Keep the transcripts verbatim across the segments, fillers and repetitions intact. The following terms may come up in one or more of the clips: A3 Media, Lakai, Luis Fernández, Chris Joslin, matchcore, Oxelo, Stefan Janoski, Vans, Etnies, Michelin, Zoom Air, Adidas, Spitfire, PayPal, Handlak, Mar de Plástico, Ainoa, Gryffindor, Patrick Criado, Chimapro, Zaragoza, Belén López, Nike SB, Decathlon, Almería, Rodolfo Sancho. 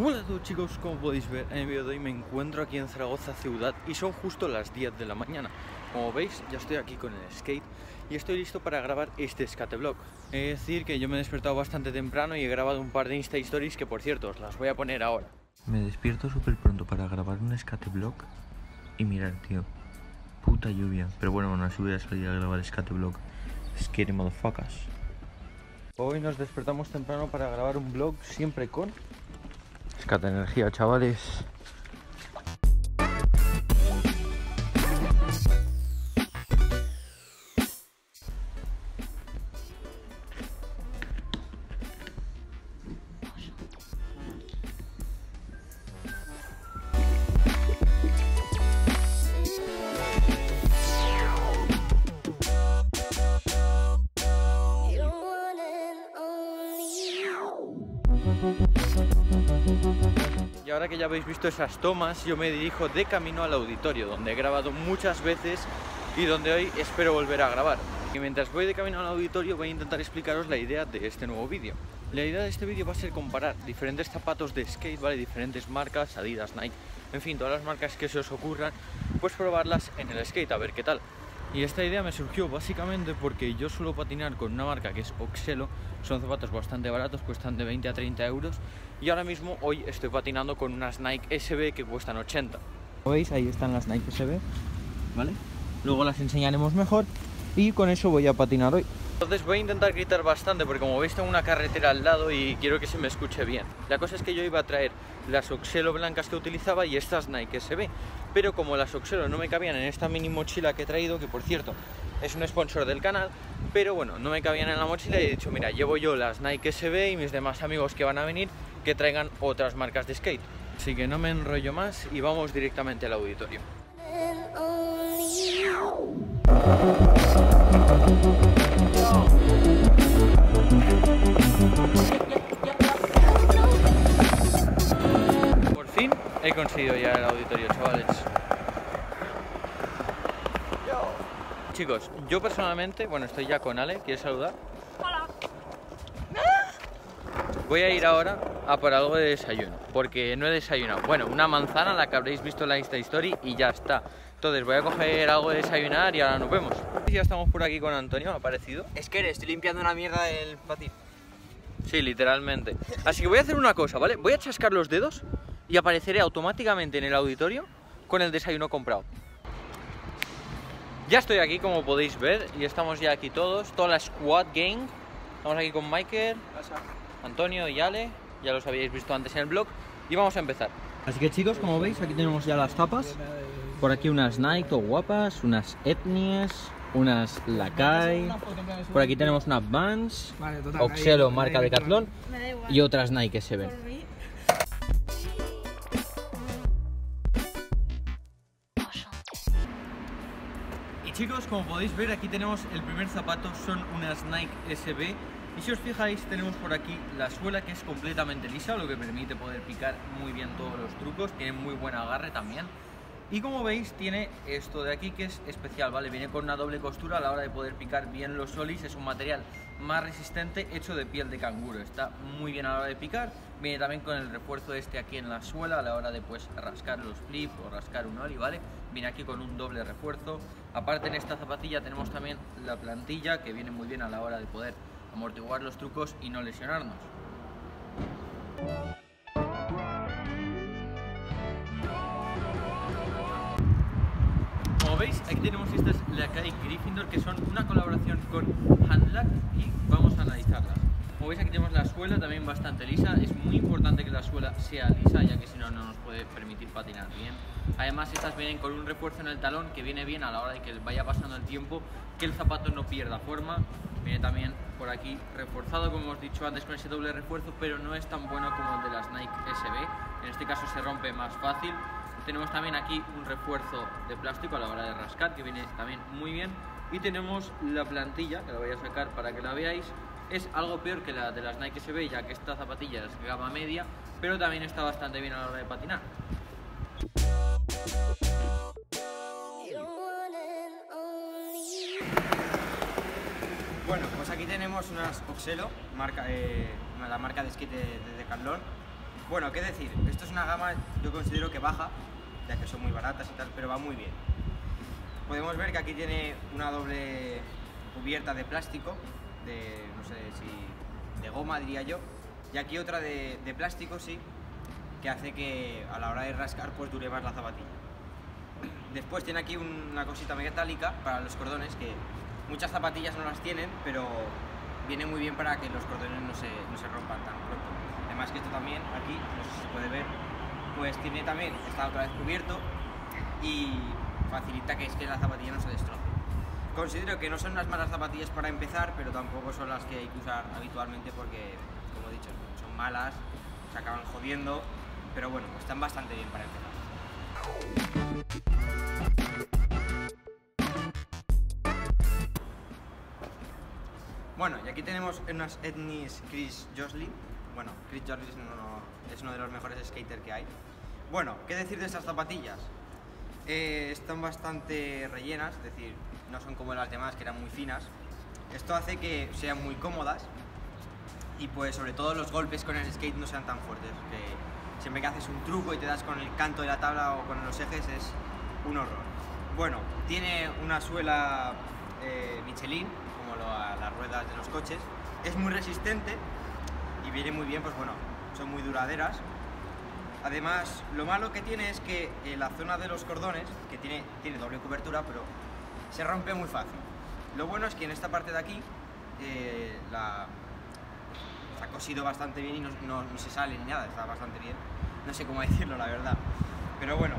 Hola a todos chicos, como podéis ver en el vídeo de hoy me encuentro aquí en Zaragoza ciudad y son justo las diez de la mañana. Como veis ya estoy aquí con el skate y estoy listo para grabar este skateblog. Es decir que yo me he despertado bastante temprano y he grabado un par de Insta Stories que por cierto os las voy a poner ahora. Me despierto súper pronto para grabar un skateblog y mirar tío, puta lluvia, pero bueno, aún así voy a salir a grabar skateblog. Scary motherfuckers. Hoy nos despertamos temprano para grabar un vlog siempre con... Escata energía, chavales. Y ahora que ya habéis visto esas tomas, yo me dirijo de camino al auditorio, donde he grabado muchas veces y donde hoy espero volver a grabar. Y mientras voy de camino al auditorio voy a intentar explicaros la idea de este nuevo vídeo. La idea de este vídeo va a ser comparar diferentes zapatos de skate, ¿vale? Diferentes marcas, Adidas, Nike, en fin, todas las marcas que se os ocurran, pues probarlas en el skate, a ver qué tal. Y esta idea me surgió básicamente porque yo suelo patinar con una marca que es Oxelo, son zapatos bastante baratos, cuestan de veinte a treinta euros y ahora mismo hoy estoy patinando con unas Nike S B que cuestan ochenta. Como veis ahí están las Nike S B, ¿vale? Luego las enseñaremos mejor y con eso voy a patinar hoy. Entonces voy a intentar gritar bastante porque como veis tengo una carretera al lado y quiero que se me escuche bien. La cosa es que yo iba a traer las Oxelo blancas que utilizaba y estas Nike S B, pero como las Oxelo no me cabían en esta mini mochila que he traído, que por cierto es un sponsor del canal, pero bueno, no me cabían en la mochila y he dicho, mira, llevo yo las Nike S B y mis demás amigos que van a venir que traigan otras marcas de skate. Así que no me enrollo más y vamos directamente al auditorio. Por fin he conseguido llegar al auditorio, chavales. Yo. Chicos, yo personalmente, bueno, estoy ya con Ale, ¿quieres saludar? Hola. Voy a ir ahora a por algo de desayuno, porque no he desayunado. Bueno, una manzana, la que habréis visto en la Insta Story y ya está. Entonces voy a coger algo de desayunar y ahora nos vemos. Ya estamos por aquí con Antonio, ¿me ha parecido? Es que estoy limpiando una mierda del patín. Sí, literalmente. Así que voy a hacer una cosa, ¿vale? Voy a chascar los dedos y apareceré automáticamente en el auditorio con el desayuno comprado. Ya estoy aquí, como podéis ver, y estamos ya aquí todos, toda la squad gang. Estamos aquí con Michael, Antonio y Ale, ya los habíais visto antes en el blog, y vamos a empezar. Así que chicos, como veis, aquí tenemos ya las tapas, por aquí unas Nike, todo guapas, unas Etnies, unas Lakai, por aquí tenemos unas Vans, Oxelo, marca de Decathlon, y otras Nike que se ven. Y chicos, como podéis ver, aquí tenemos el primer zapato, son unas Nike S B. Y si os fijáis tenemos por aquí la suela que es completamente lisa, lo que permite poder picar muy bien todos los trucos, tiene muy buen agarre también. Y como veis tiene esto de aquí que es especial, ¿vale? Viene con una doble costura a la hora de poder picar bien los solis, es un material más resistente hecho de piel de canguro, está muy bien a la hora de picar. Viene también con el refuerzo este aquí en la suela a la hora de pues rascar los flips o rascar un ollie, ¿vale? Viene aquí con un doble refuerzo. Aparte en esta zapatilla tenemos también la plantilla que viene muy bien a la hora de poder amortiguar los trucos y no lesionarnos. Como veis, aquí tenemos estas Lakai Gryffindor que son una colaboración con Handlak y vamos a analizarlas. Como veis, aquí tenemos la suela también bastante lisa, es muy importante que la suela sea lisa ya que si no, no nos puede permitir patinar bien. Además estas vienen con un refuerzo en el talón que viene bien a la hora de que vaya pasando el tiempo, que el zapato no pierda forma. Viene también por aquí reforzado, como hemos dicho antes, con ese doble refuerzo, pero no es tan bueno como el de las Nike S B. En este caso se rompe más fácil. Tenemos también aquí un refuerzo de plástico a la hora de rascar, que viene también muy bien. Y tenemos la plantilla, que la voy a sacar para que la veáis. Es algo peor que la de las Nike S B, ya que esta zapatilla es gama media, pero también está bastante bien a la hora de patinar. Bueno, pues aquí tenemos unas Oxelo, marca, eh, la marca de skate de, de Decathlon, Bueno, qué decir, esto es una gama, yo considero que baja, ya que son muy baratas y tal, pero va muy bien. Podemos ver que aquí tiene una doble cubierta de plástico, de, no sé si, de goma diría yo, y aquí otra de, de plástico, sí, que hace que a la hora de rascar pues dure más la zapatilla. Después tiene aquí una cosita metálica para los cordones, que muchas zapatillas no las tienen, pero viene muy bien para que los cordones no se, no se rompan tan pronto. Además que esto también, aquí, no sé si se puede ver, pues tiene también, está otra vez cubierto y facilita que, es que la zapatilla no se destroce. Considero que no son unas malas zapatillas para empezar, pero tampoco son las que hay que usar habitualmente porque, como he dicho, son malas, se acaban jodiendo, pero bueno, están bastante bien para empezar. Bueno, y aquí tenemos unas Etnies Chris Joslin. Bueno, Chris Joslin es uno, es uno de los mejores skaters que hay. Bueno, ¿qué decir de estas zapatillas? Eh, están bastante rellenas, es decir, no son como las demás que eran muy finas. Esto hace que sean muy cómodas y pues sobre todo los golpes con el skate no sean tan fuertes. Que siempre que haces un truco y te das con el canto de la tabla o con los ejes es un horror. Bueno, tiene una suela eh, Michelin, como lo, a las ruedas de los coches. Es muy resistente y viene muy bien, pues bueno, son muy duraderas. Además, lo malo que tiene es que eh, la zona de los cordones, que tiene, tiene doble cobertura, pero se rompe muy fácil. Lo bueno es que en esta parte de aquí eh, la... ha cosido bastante bien y no, no, no se sale ni nada, está bastante bien, no sé cómo decirlo la verdad, pero bueno,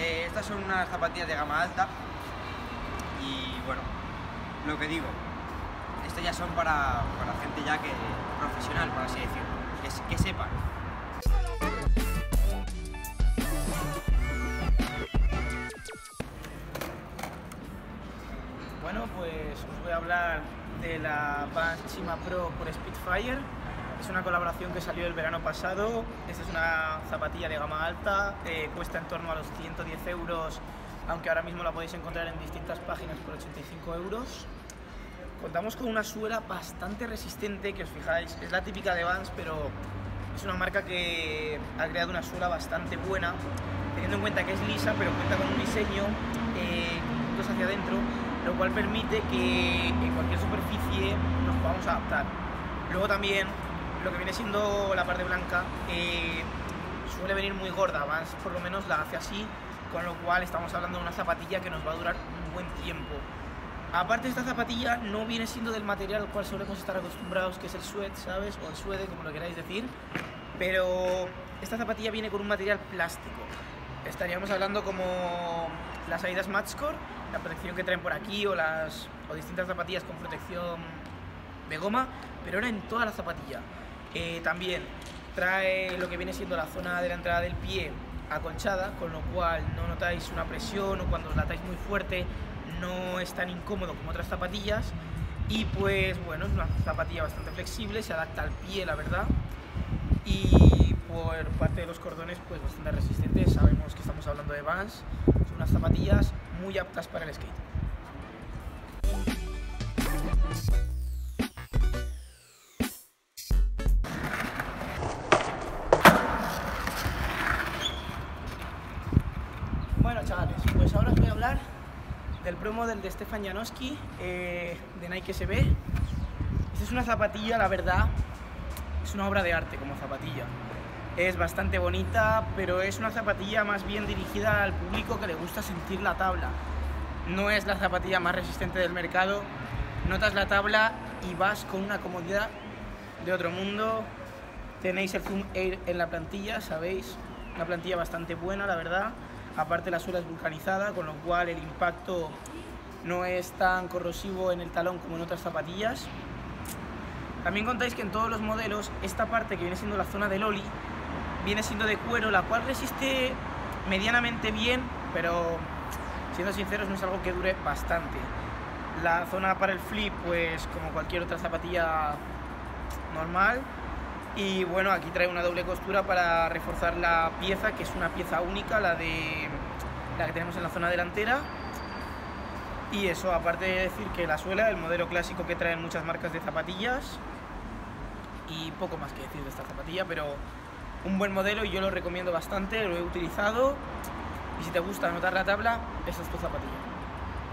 eh, estas son unas zapatillas de gama alta y bueno, lo que digo, estas ya son para, para gente ya que profesional, por así decirlo, que, que sepan. Bueno, pues os voy a hablar de la Vans Chimapro por Spitfire. Es una colaboración que salió el verano pasado. Esta es una zapatilla de gama alta, eh, cuesta en torno a los ciento diez euros, aunque ahora mismo la podéis encontrar en distintas páginas por ochenta y cinco euros. Contamos con una suela bastante resistente, que os fijáis, es la típica de Vans, pero es una marca que ha creado una suela bastante buena, teniendo en cuenta que es lisa, pero cuenta con un diseño eh, dos hacia adentro, lo cual permite que en cualquier superficie nos podamos adaptar. Luego también, lo que viene siendo la parte blanca, eh, suele venir muy gorda, Vans por lo menos la hace así, con lo cual estamos hablando de una zapatilla que nos va a durar un buen tiempo. Aparte, esta zapatilla no viene siendo del material al cual solemos estar acostumbrados, que es el suede, ¿sabes? O el suede, como lo queráis decir, pero esta zapatilla viene con un material plástico. Estaríamos hablando como las Adidas matchcore, la protección que traen por aquí, o las o distintas zapatillas con protección de goma, pero ahora en toda la zapatilla. Eh, también trae lo que viene siendo la zona de la entrada del pie acolchada, con lo cual no notáis una presión, o cuando os la atáis muy fuerte no es tan incómodo como otras zapatillas. Y pues bueno, es una zapatilla bastante flexible, se adapta al pie, la verdad. Y por parte de los cordones, pues bastante resistentes. Sabemos que estamos hablando de Vans, son unas zapatillas muy aptas para el skate. Bueno, chavales, pues ahora os voy a hablar del promo del de Stefan Janoski eh, de Nike S B. Esta es una zapatilla, la verdad, es una obra de arte como zapatilla. Es bastante bonita, pero es una zapatilla más bien dirigida al público que le gusta sentir la tabla. No es la zapatilla más resistente del mercado. Notas la tabla y vas con una comodidad de otro mundo. Tenéis el Zoom Air en la plantilla, sabéis, una plantilla bastante buena, la verdad. Aparte, la suela es vulcanizada, con lo cual el impacto no es tan corrosivo en el talón como en otras zapatillas. También contáis que en todos los modelos esta parte que viene siendo la zona del ollie viene siendo de cuero, la cual resiste medianamente bien, pero siendo sinceros no es algo que dure bastante. La zona para el flip, pues como cualquier otra zapatilla normal, y bueno, aquí trae una doble costura para reforzar la pieza, que es una pieza única, la de la que tenemos en la zona delantera. Y eso, aparte de decir que la suela, el modelo clásico que traen muchas marcas de zapatillas, y poco más que decir de esta zapatilla, pero un buen modelo y yo lo recomiendo bastante, lo he utilizado. Y si te gusta anotar la tabla, esa es tu zapatilla.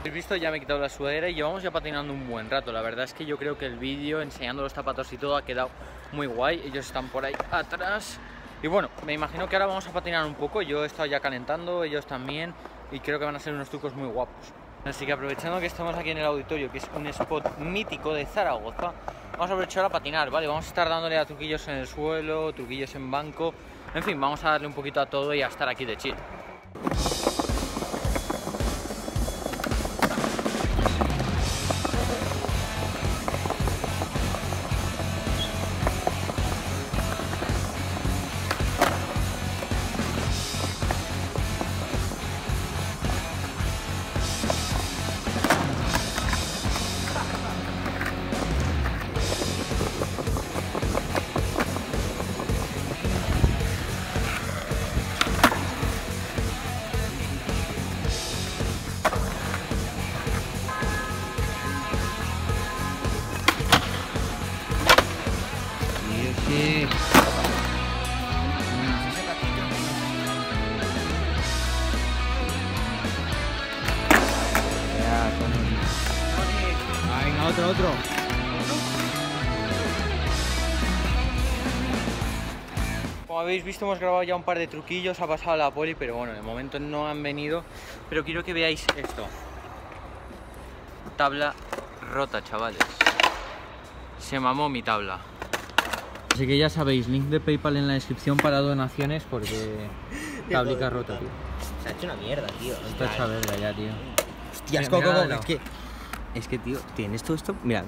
He visto, ya me he quitado la sudadera y llevamos ya patinando un buen rato. La verdad es que yo creo que el vídeo enseñando los zapatos y todo ha quedado muy guay. Ellos están por ahí atrás. Y bueno, me imagino que ahora vamos a patinar un poco. Yo he estado ya calentando, ellos también. Y creo que van a ser unos trucos muy guapos. Así que aprovechando que estamos aquí en el auditorio, que es un spot mítico de Zaragoza, vamos a aprovechar a patinar, ¿vale? Vamos a estar dándole a truquillos en el suelo, truquillos en banco. En fin, vamos a darle un poquito a todo y a estar aquí de chill. Como habéis visto, hemos grabado ya un par de truquillos, ha pasado la poli, pero bueno, de momento no han venido. Pero quiero que veáis esto. Tabla rota, chavales. Se mamó mi tabla. Así que ya sabéis, link de PayPal en la descripción para donaciones porque tablica rota, tío. Se ha hecho una mierda, tío. Esto es saberla ya, tío. Hostia, es que... Es que, tío, tienes todo esto... Mirad.